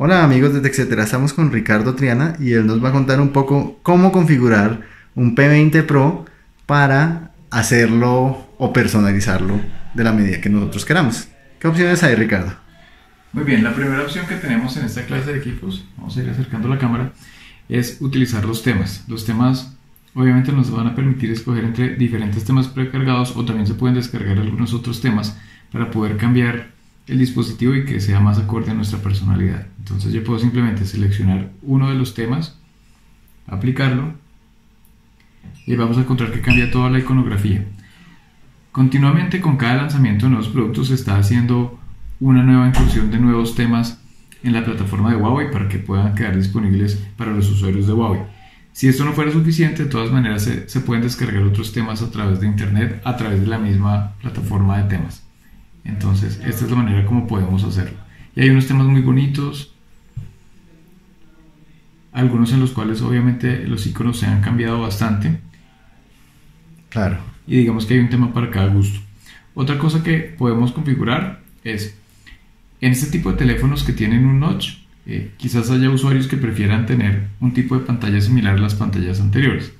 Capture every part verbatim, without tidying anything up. Hola amigos de TECHcetera, estamos con Ricardo Triana y él nos va a contar un poco cómo configurar un P veinte Pro para hacerlo o personalizarlo de la medida que nosotros queramos. ¿Qué opciones hay, Ricardo? Muy bien, la primera opción que tenemos en esta clase de equipos, vamos a ir acercando la cámara, es utilizar los temas. Los temas obviamente nos van a permitir escoger entre diferentes temas precargados o también se pueden descargar algunos otros temas para poder cambiar el dispositivo y que sea más acorde a nuestra personalidad. Entonces yo puedo simplemente seleccionar uno de los temas, aplicarlo y vamos a encontrar que cambia toda la iconografía. Continuamente con cada lanzamiento de nuevos productos se está haciendo una nueva inclusión de nuevos temas en la plataforma de Huawei para que puedan quedar disponibles para los usuarios de Huawei. Si esto no fuera suficiente, de todas maneras se, se pueden descargar otros temas a través de internet, a través de la misma plataforma de temas. Entonces, esta es la manera como podemos hacerlo. Y hay unos temas muy bonitos, algunos en los cuales obviamente los iconos se han cambiado bastante. Claro. Y digamos que hay un tema para cada gusto. Otra cosa que podemos configurar es, en este tipo de teléfonos que tienen un notch, eh, quizás haya usuarios que prefieran tener un tipo de pantalla similar a las pantallas anteriores.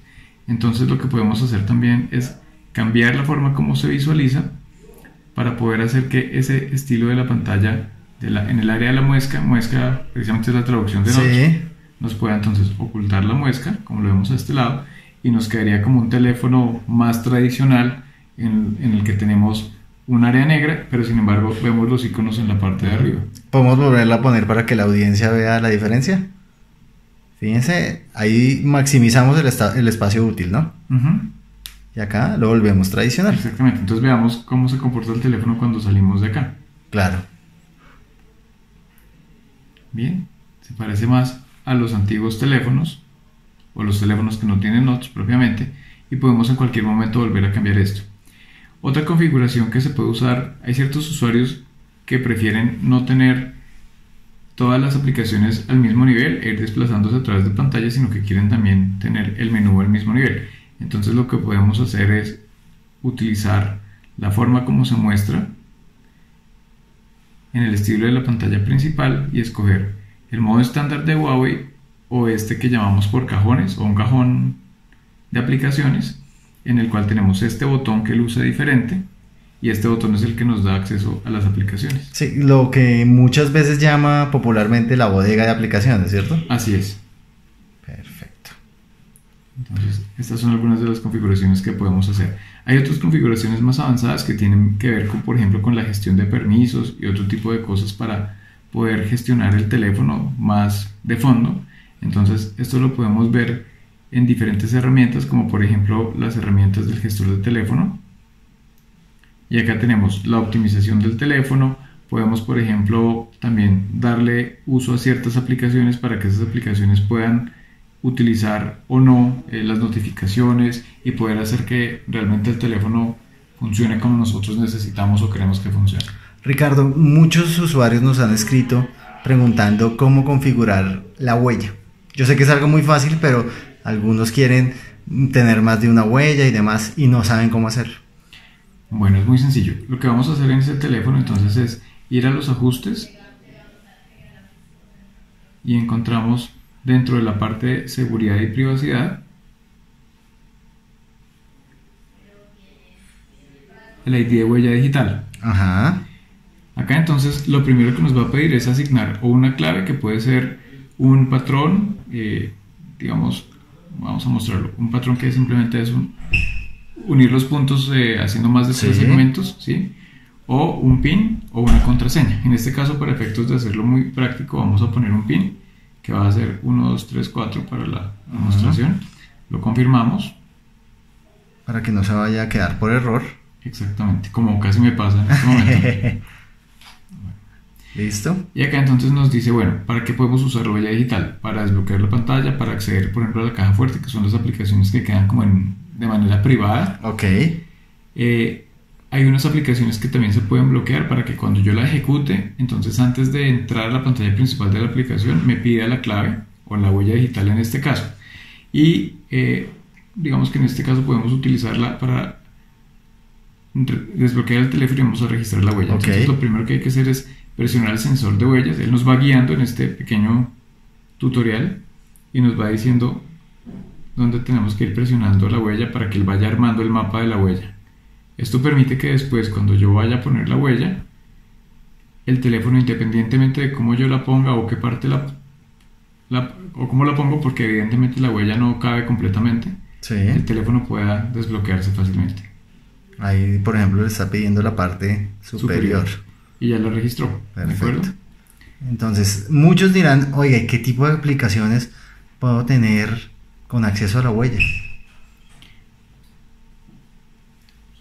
Entonces, lo que podemos hacer también es cambiar la forma como se visualiza para poder hacer que ese estilo de la pantalla de la, en el área de la muesca, muesca precisamente es la traducción de notch, sí, nos pueda entonces ocultar la muesca, como lo vemos a este lado, y nos quedaría como un teléfono más tradicional en, en el que tenemos un área negra, pero sin embargo vemos los iconos en la parte de arriba. ¿Podemos volverla a poner para que la audiencia vea la diferencia? Fíjense, ahí maximizamos el, el espacio útil, ¿no? Uh-huh. Y acá lo volvemos tradicional. Exactamente, entonces veamos cómo se comporta el teléfono cuando salimos de acá. Claro. Bien, se parece más a los antiguos teléfonos, o los teléfonos que no tienen notch propiamente, y podemos en cualquier momento volver a cambiar esto. Otra configuración que se puede usar, hay ciertos usuarios que prefieren no tener todas las aplicaciones al mismo nivel, e ir desplazándose a través de pantalla, sino que quieren también tener el menú al mismo nivel. Entonces lo que podemos hacer es utilizar la forma como se muestra en el estilo de la pantalla principal y escoger el modo estándar de Huawei o este que llamamos por cajones o un cajón de aplicaciones en el cual tenemos este botón que luce diferente y este botón es el que nos da acceso a las aplicaciones. Sí, lo que muchas veces llama popularmente la bodega de aplicaciones, ¿cierto? Así es. Perfecto. Entonces, estas son algunas de las configuraciones que podemos hacer. Hay otras configuraciones más avanzadas que tienen que ver con, por ejemplo, con la gestión de permisos y otro tipo de cosas para poder gestionar el teléfono más de fondo. Entonces, esto lo podemos ver en diferentes herramientas, como por ejemplo las herramientas del gestor de teléfono. Y acá tenemos la optimización del teléfono. Podemos, por ejemplo, también darle uso a ciertas aplicaciones para que esas aplicaciones puedan utilizar o no eh, las notificaciones y poder hacer que realmente el teléfono funcione como nosotros necesitamos o queremos que funcione. Ricardo, muchos usuarios nos han escrito preguntando cómo configurar la huella. Yo sé que es algo muy fácil, pero algunos quieren tener más de una huella y demás y no saben cómo hacerlo. Bueno, es muy sencillo. Lo que vamos a hacer en este teléfono entonces es ir a los ajustes y encontramos dentro de la parte de seguridad y privacidad el I D de huella digital. Ajá. Acá entonces lo primero que nos va a pedir es asignar o una clave que puede ser un patrón, eh, digamos, vamos a mostrarlo, un patrón que simplemente es un, unir los puntos eh, haciendo más de tres sí. segmentos, ¿sí? O un PIN o una contraseña. En este caso, para efectos de hacerlo muy práctico, vamos a poner un PIN que va a ser uno, dos, tres, cuatro para la demostración. Uh-huh. Lo confirmamos para que no se vaya a quedar por error. Exactamente, como casi me pasa en este momento. Listo. Y acá entonces nos dice, bueno, ¿para qué podemos usar la huella digital? Para desbloquear la pantalla, para acceder por ejemplo a la caja fuerte, que son las aplicaciones que quedan como en, de manera privada. Ok. Eh, hay unas aplicaciones que también se pueden bloquear para que cuando yo la ejecute, entonces antes de entrar a la pantalla principal de la aplicación me pida la clave o la huella digital en este caso. Y eh, digamos que en este caso podemos utilizarla para desbloquear el teléfono y vamos a registrar la huella. Okay. Entonces lo primero que hay que hacer es presionar el sensor de huellas. Él nos va guiando en este pequeño tutorial y nos va diciendo dónde tenemos que ir presionando la huella para que él vaya armando el mapa de la huella. Esto permite que después, cuando yo vaya a poner la huella, el teléfono, independientemente de cómo yo la ponga o qué parte la, la o cómo la pongo, porque evidentemente la huella no cabe completamente, sí, el teléfono pueda desbloquearse fácilmente. Ahí, por ejemplo, le está pidiendo la parte superior. superior. Y ya la registró. Perfecto. Entonces, muchos dirán, oye, ¿qué tipo de aplicaciones puedo tener con acceso a la huella?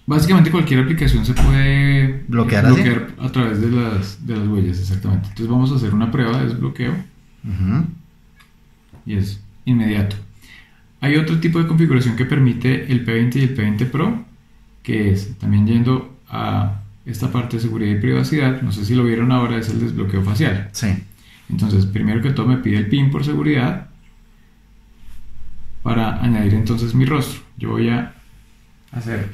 Básicamente cualquier aplicación se puede bloquear, bloquear a través de las, de las huellas, exactamente. Entonces vamos a hacer una prueba de desbloqueo. Uh-huh. Y es inmediato. Hay otro tipo de configuración que permite el P veinte y el P veinte Pro, que es también yendo a esta parte de seguridad y privacidad. No sé si lo vieron ahora, es el desbloqueo facial. Sí. Entonces, primero que todo me pide el PIN por seguridad para añadir entonces mi rostro. Yo voy a hacer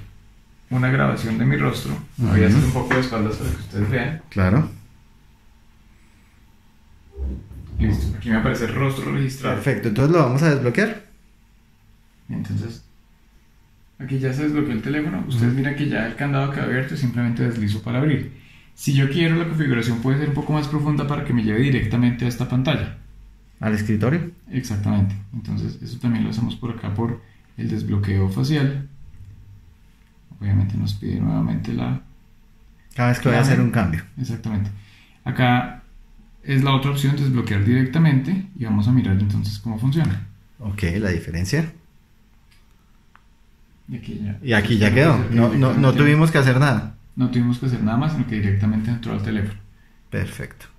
una grabación de mi rostro. Muy voy bien. A hacer un poco de espaldas para que ustedes vean. Claro. Listo, aquí me aparece el rostro registrado. Perfecto, entonces lo vamos a desbloquear. Entonces, aquí ya se desbloqueó el teléfono. Ustedes uh-huh. miran que ya el candado queda abierto, simplemente deslizo para abrir. Si yo quiero, la configuración puede ser un poco más profunda para que me lleve directamente a esta pantalla. ¿Al escritorio? Exactamente. Entonces, eso también lo hacemos por acá por el desbloqueo facial. Obviamente nos pide nuevamente la... Cada vez que voy a hacer un cambio. Exactamente. Acá es la otra opción, desbloquear directamente, y vamos a mirar entonces cómo funciona. Ok, la diferencia. Y aquí ya, y aquí ya quedó. No, no, no tuvimos que hacer nada. No tuvimos que hacer nada más, sino que directamente entró al teléfono. Perfecto.